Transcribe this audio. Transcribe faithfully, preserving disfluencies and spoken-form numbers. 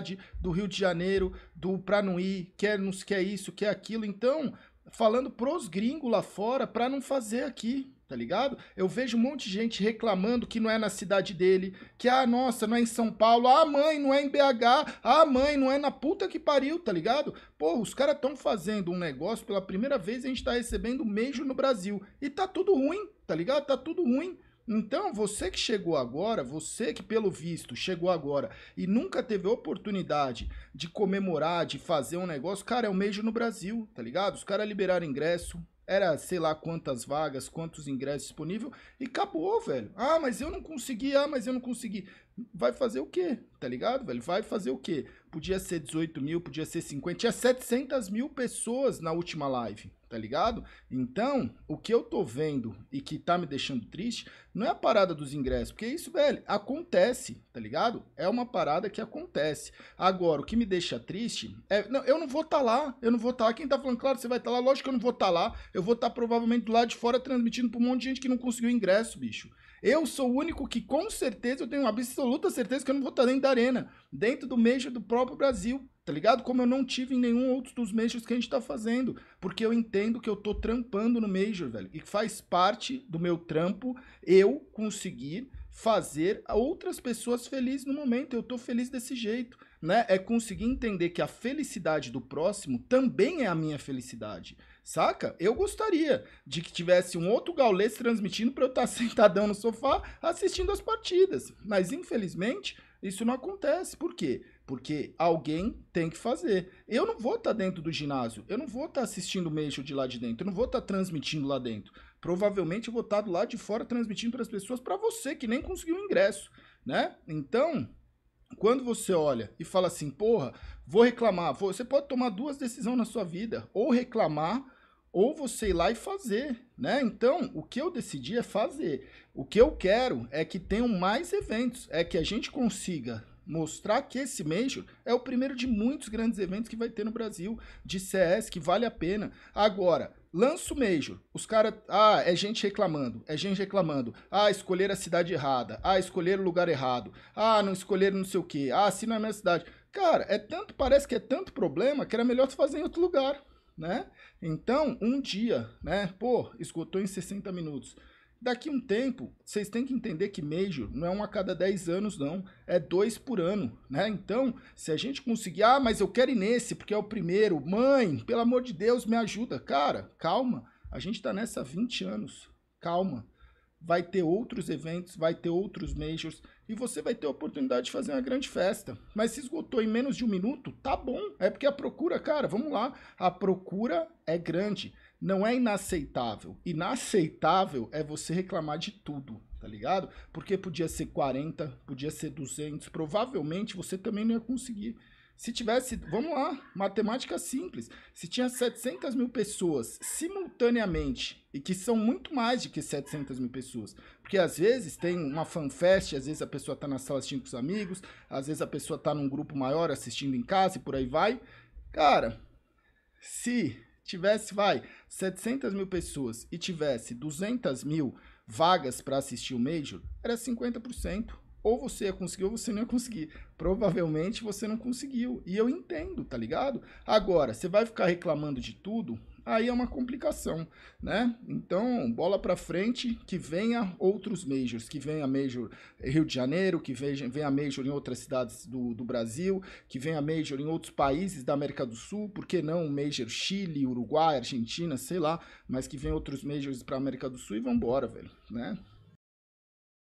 cidade, do Rio de Janeiro, do pra não ir, quer, não, quer isso, quer aquilo. Então, falando pros gringos lá fora pra não fazer aqui, tá ligado? Eu vejo um monte de gente reclamando que não é na cidade dele, que, ah, nossa, não é em São Paulo, ah, mãe, não é em B H, ah, mãe, não é na puta que pariu, tá ligado? Pô, os caras estão fazendo um negócio, pela primeira vez a gente tá recebendo meijo no Brasil, e tá tudo ruim, tá ligado? Tá tudo ruim. Então, você que chegou agora, você que pelo visto chegou agora e nunca teve a oportunidade de comemorar, de fazer um negócio, cara, é um meijo no Brasil, tá ligado? Os caras liberaram ingresso, era sei lá quantas vagas, quantos ingressos disponíveis e acabou, velho. Ah, mas eu não consegui, ah, mas eu não consegui. Vai fazer o quê, tá ligado, velho? Vai fazer o quê? Podia ser dezoito mil, podia ser cinquenta, tinha setecentas mil pessoas na última live, tá ligado? Então, o que eu tô vendo e que tá me deixando triste não é a parada dos ingressos, porque isso, velho, acontece, tá ligado? É uma parada que acontece. Agora, o que me deixa triste é... Não, eu não vou tá lá, eu não vou tá lá. Quem tá falando, claro, você vai tá lá, lógico que eu não vou tá lá. Eu vou tá provavelmente do lado de fora transmitindo pra um monte de gente que não conseguiu ingresso, bicho. Eu sou o único que, com certeza, eu tenho uma absoluta certeza que eu não vou estar dentro da arena, dentro do meijo do próprio Brasil, tá ligado? Como eu não tive em nenhum outro dos meijos que a gente tá fazendo, porque eu entendo que eu tô trampando no major, velho, e faz parte do meu trampo eu conseguir fazer outras pessoas felizes no momento. Eu tô feliz desse jeito, né? É conseguir entender que a felicidade do próximo também é a minha felicidade, saca? Eu gostaria de que tivesse um outro Gaules transmitindo para eu estar sentadão no sofá assistindo as partidas. Mas, infelizmente, isso não acontece. Por quê? Porque alguém tem que fazer. Eu não vou estar dentro do ginásio. Eu não vou estar assistindo o meijo de lá de dentro. Eu não vou estar transmitindo lá dentro. Provavelmente eu vou estar do lado de fora transmitindo para as pessoas, para você que nem conseguiu o ingresso, né? Então, quando você olha e fala assim, porra, vou reclamar. Vou... Você pode tomar duas decisões na sua vida. Ou reclamar, ou você ir lá e fazer, né? Então, o que eu decidi é fazer. O que eu quero é que tenham mais eventos, é que a gente consiga mostrar que esse Major é o primeiro de muitos grandes eventos que vai ter no Brasil, de C S, que vale a pena. Agora, lança o Major, os caras, ah, é gente reclamando, é gente reclamando, ah, escolher a cidade errada, ah, escolher o lugar errado, ah, não escolher não sei o que, ah, assim não é a minha cidade. Cara, é tanto, parece que é tanto problema que era melhor se fazer em outro lugar, né? Então, um dia, né? Pô, esgotou em sessenta minutos. Daqui um tempo, vocês têm que entender que Major não é um a cada dez anos, não. É dois por ano, né? Então, se a gente conseguir... Ah, mas eu quero ir nesse, porque é o primeiro. Mãe, pelo amor de Deus, me ajuda. Cara, calma. A gente tá nessa há vinte anos. Calma. Vai ter outros eventos, vai ter outros Majors. E você vai ter a oportunidade de fazer uma grande festa. Mas se esgotou em menos de um minuto, tá bom. É porque a procura, cara, vamos lá. A procura é grande. Não é inaceitável. Inaceitável é você reclamar de tudo, tá ligado? Porque podia ser quarenta, podia ser duzentos. Provavelmente você também não ia conseguir. Se tivesse, vamos lá, matemática simples. Se tinha setecentas mil pessoas simultaneamente, e que são muito mais do que setecentas mil pessoas, porque às vezes tem uma fanfest, às vezes a pessoa tá na sala assistindo com os amigos, às vezes a pessoa tá num grupo maior assistindo em casa e por aí vai. Cara, se tivesse, vai, setecentas mil pessoas e tivesse duzentas mil vagas para assistir o Major, era cinquenta por cento. Ou você ia conseguir ou você não ia conseguir. Provavelmente você não conseguiu. E eu entendo, tá ligado? Agora, você vai ficar reclamando de tudo, aí é uma complicação, né? Então, bola pra frente, que venha outros Majors. Que venha Major Rio de Janeiro, que venha Major em outras cidades do, do Brasil, que venha Major em outros países da América do Sul, por que não Major Chile, Uruguai, Argentina, sei lá, mas que venha outros Majors pra América do Sul e vambora, velho, né?